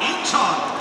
Incheon.